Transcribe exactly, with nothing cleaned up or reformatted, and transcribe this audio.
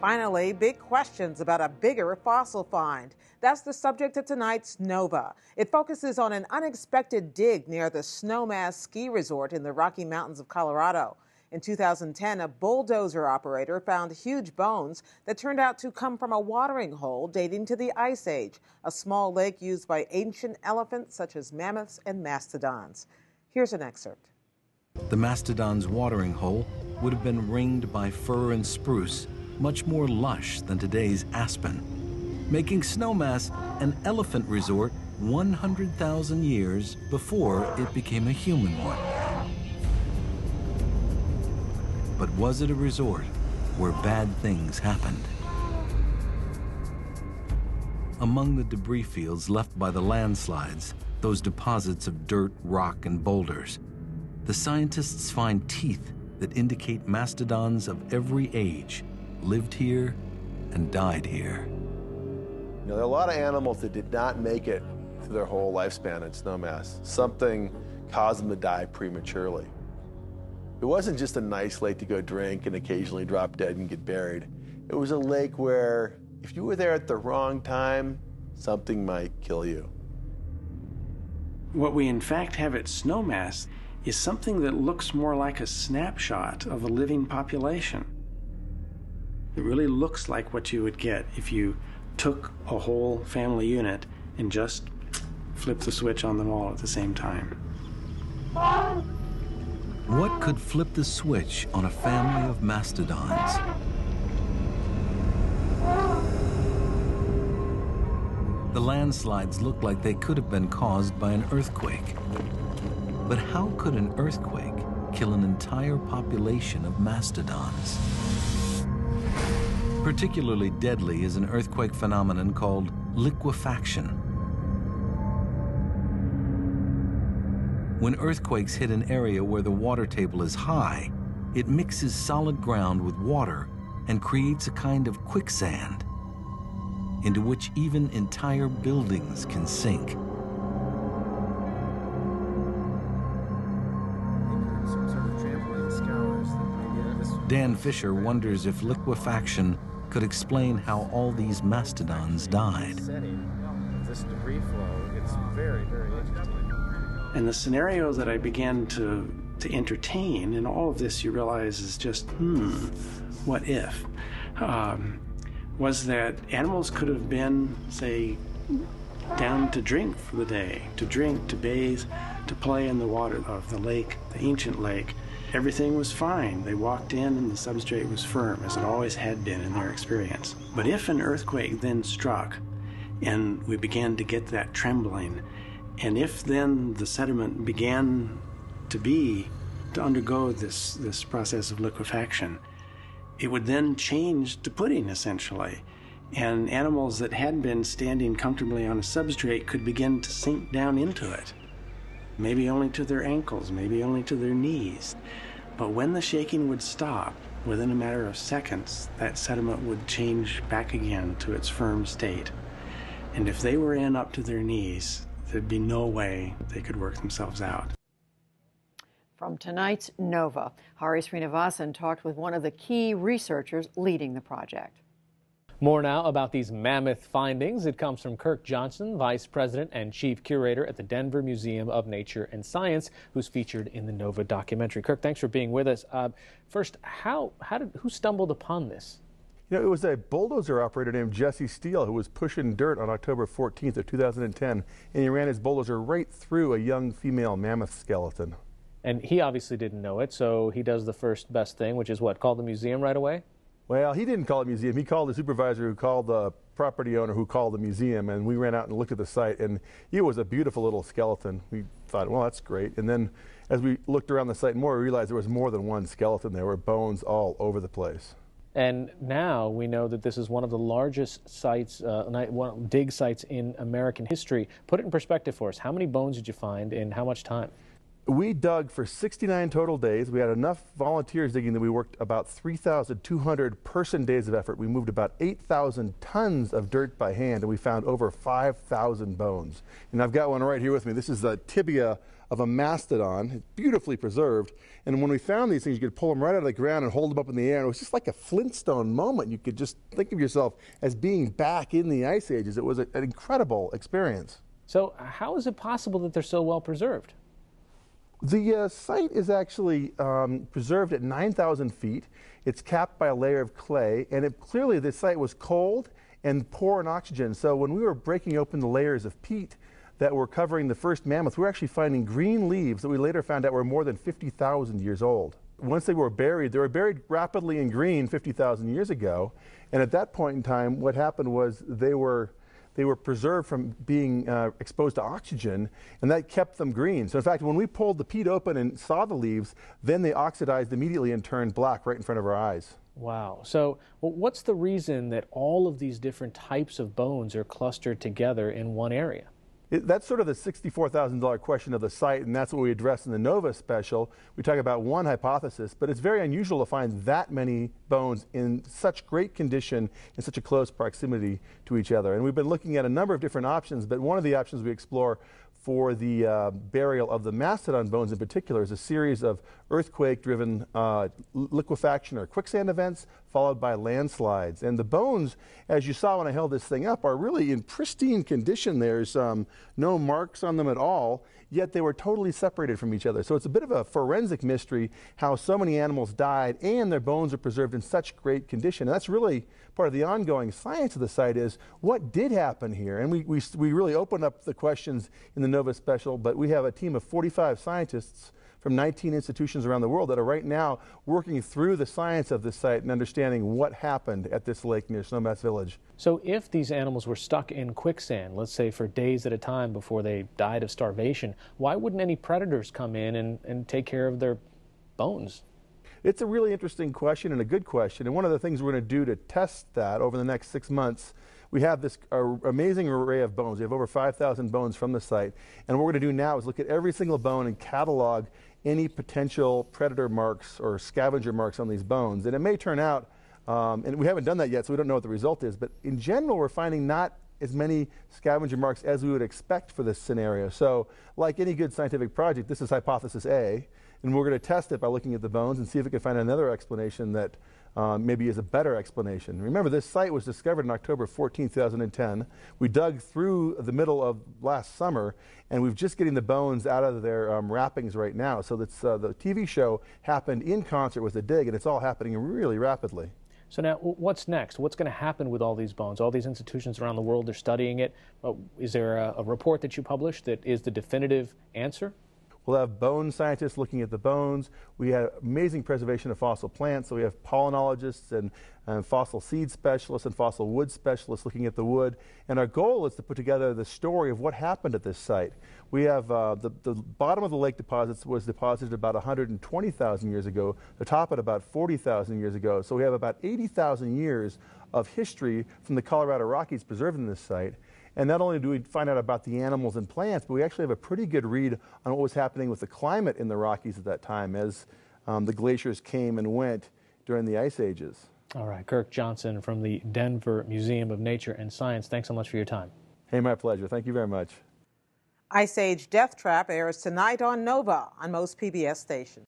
Finally, big questions about a bigger fossil find. That's the subject of tonight's NOVA. It focuses on an unexpected dig near the Snowmass ski resort in the Rocky Mountains of Colorado. In two thousand ten, a bulldozer operator found huge bones that turned out to come from a watering hole dating to the Ice Age, a small lake used by ancient elephants such as mammoths and mastodons. Here's an excerpt. The mastodon's watering hole would have been ringed by fir and spruce, much more lush than today's aspen, making Snowmass an elephant resort one hundred thousand years before it became a human one. But was it a resort where bad things happened? Among the debris fields left by the landslides, those deposits of dirt, rock, and boulders, the scientists find teeth that indicate mastodons of every age lived here and died here. You know, there are a lot of animals that did not make it through their whole lifespan in Snowmass. Something caused them to die prematurely. It wasn't just a nice lake to go drink and occasionally drop dead and get buried. It was a lake where if you were there at the wrong time, something might kill you. What we in fact have at Snowmass is something that looks more like a snapshot of a living population. It really looks like what you would get if you took a whole family unit and just flipped the switch on them all at the same time. What could flip the switch on a family of mastodons? The landslides looked like they could have been caused by an earthquake. But how could an earthquake kill an entire population of mastodons? Particularly deadly is an earthquake phenomenon called liquefaction. When earthquakes hit an area where the water table is high, it mixes solid ground with water and creates a kind of quicksand into which even entire buildings can sink. Dan Fisher wonders if liquefaction could explain how all these mastodons died. And the scenario that I began to, to entertain in all of this, you realize, is just, hmm, what if? Um, was that animals could have been, say, down to drink for the day, to drink, to bathe, to play in the water of the lake, the ancient lake. Everything was fine. They walked in and the substrate was firm, as it always had been in their experience. But if an earthquake then struck and we began to get that trembling, and if then the sediment began to be, to undergo this, this process of liquefaction, it would then change to pudding, essentially. And animals that had been standing comfortably on a substrate could begin to sink down into it. Maybe only to their ankles, maybe only to their knees. But when the shaking would stop, within a matter of seconds, that sediment would change back again to its firm state. And if they were in up to their knees, there'd be no way they could work themselves out. From tonight's NOVA, Hari Sreenivasan talked with one of the key researchers leading the project. More now about these mammoth findings. It comes from Kirk Johnson, Vice President and Chief Curator at the Denver Museum of Nature and Science, who's featured in the NOVA documentary. Kirk, thanks for being with us. Uh, first, how, how did, who stumbled upon this? You know, it was a bulldozer operator named Jesse Steele who was pushing dirt on October fourteenth of two thousand ten, and he ran his bulldozer right through a young female mammoth skeleton. And he obviously didn't know it, so he does the first best thing, which is what, call the museum right away? Well, he didn't call it a museum. He called the supervisor who called the property owner who called the museum, and we ran out and looked at the site, and it was a beautiful little skeleton. We thought, well, that's great. And then as we looked around the site more, we realized there was more than one skeleton. There were bones all over the place. And now we know that this is one of the largest sites, uh, one of the dig sites in American history. Put it in perspective for us. How many bones did you find in how much time? We dug for sixty-nine total days. We had enough volunteers digging that we worked about three thousand two hundred person days of effort. We moved about eight thousand tons of dirt by hand, and we found over five thousand bones. And I've got one right here with me. This is the tibia of a mastodon. It's beautifully preserved. And when we found these things, you could pull them right out of the ground and hold them up in the air. And it was just like a Flintstone moment. You could just think of yourself as being back in the Ice Ages. It was a, an incredible experience. So how is it possible that they're so well preserved? The uh, site is actually um, preserved at nine thousand feet. It's capped by a layer of clay, and it, clearly the site was cold and poor in oxygen. So when we were breaking open the layers of peat that were covering the first mammoth, we were actually finding green leaves that we later found out were more than fifty thousand years old. Once they were buried, they were buried rapidly in green fifty thousand years ago. And at that point in time, what happened was they were They were preserved from being uh, exposed to oxygen, and that kept them green. So in fact, when we pulled the peat open and saw the leaves, then they oxidized immediately and turned black right in front of our eyes. Wow. So well, what's the reason that all of these different types of bones are clustered together in one area? It, that's sort of the sixty-four thousand dollar question of the site, and that's what we address in the NOVA special. We talk about one hypothesis, but it's very unusual to find that many bones in such great condition, in such a close proximity to each other. And we've been looking at a number of different options, but one of the options we explore for the uh, burial of the mastodon bones in particular is a series of earthquake-driven uh, liquefaction or quicksand events followed by landslides. And the bones, as you saw when I held this thing up, are really in pristine condition. There's um, no marks on them at all, yet they were totally separated from each other. So it's a bit of a forensic mystery how so many animals died and their bones are preserved in such great condition. And that's really part of the ongoing science of the site, is what did happen here? And we, we, we really opened up the questions in the NOVA special, but we have a team of forty-five scientists from nineteen institutions around the world that are right now working through the science of this site and understanding what happened at this lake near Snowmass Village. So if these animals were stuck in quicksand, let's say for days at a time before they died of starvation, why wouldn't any predators come in and, and take care of their bones? It's a really interesting question and a good question, and one of the things we're going to do to test that over the next six months, we have this uh, amazing array of bones. We have over five thousand bones from the site, and what we're going to do now is look at every single bone and catalog any potential predator marks or scavenger marks on these bones. And it may turn out, um, and we haven't done that yet, so we don't know what the result is, but in general we're finding not as many scavenger marks as we would expect for this scenario. So like any good scientific project, this is hypothesis A, and we're going to test it by looking at the bones and see if we can find another explanation that Um, maybe is a better explanation. Remember, this site was discovered on October fourteenth two thousand ten. We dug through the middle of last summer, and we've just getting the bones out of their um, wrappings right now. So that's, uh, the T V show happened in concert with the dig, and it's all happening really rapidly. So now, what's next? What's going to happen with all these bones? All these institutions around the world are studying it. Uh, is there a, a report that you published that is the definitive answer? We'll have bone scientists looking at the bones. We have amazing preservation of fossil plants, so we have palynologists and, and fossil seed specialists and fossil wood specialists looking at the wood. And our goal is to put together the story of what happened at this site. We have uh, the, the bottom of the lake deposits was deposited about one hundred twenty thousand years ago, the top at about forty thousand years ago. So we have about eighty thousand years of history from the Colorado Rockies preserved in this site. And not only do we find out about the animals and plants, but we actually have a pretty good read on what was happening with the climate in the Rockies at that time as um, the glaciers came and went during the Ice Ages. All right, Kirk Johnson from the Denver Museum of Nature and Science, thanks so much for your time. Hey, my pleasure. Thank you very much. Ice Age Death Trap airs tonight on NOVA on most P B S stations.